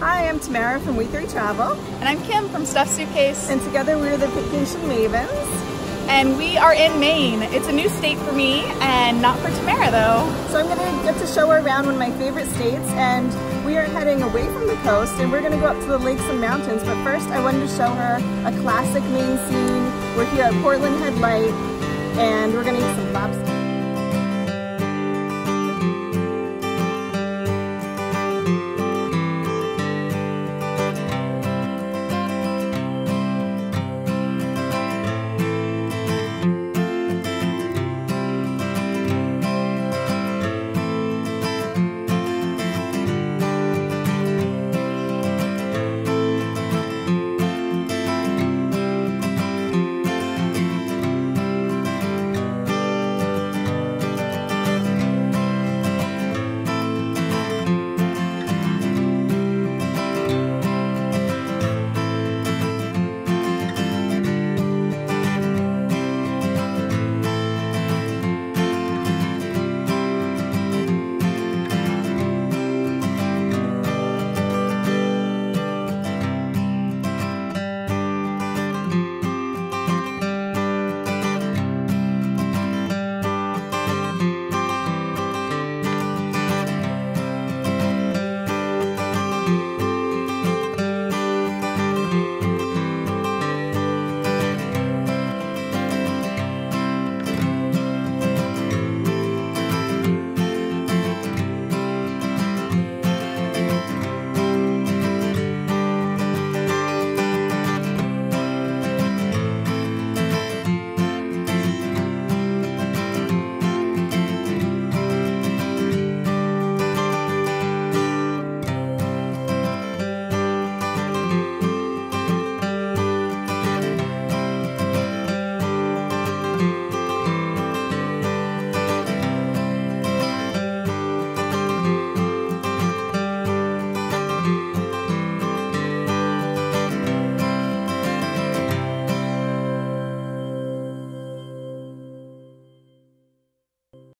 Hi, I'm Tamara from We3Travel. And I'm Kim from Stuffed Suitcase. And together we're the Vacation Mavens. And we are in Maine. It's a new state for me and not for Tamara though. So I'm going to get to show her around one of my favorite states, and we are heading away from the coast and we're going to go up to the lakes and mountains. But first I wanted to show her a classic Maine scene. We're here at Portland Head Light and we're going to eat some lobster.